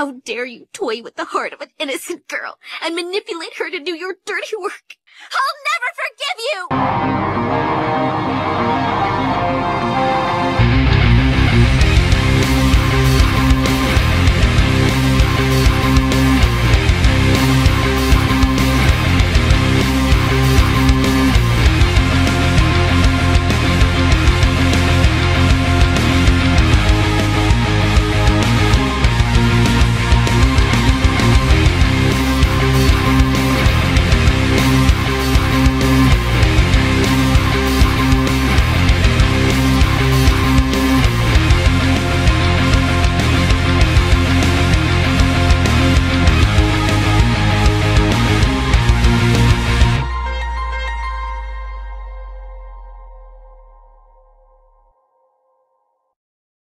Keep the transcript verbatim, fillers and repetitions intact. How dare you toy with the heart of an innocent girl and manipulate her to do your dirty work? I'll never forgive you!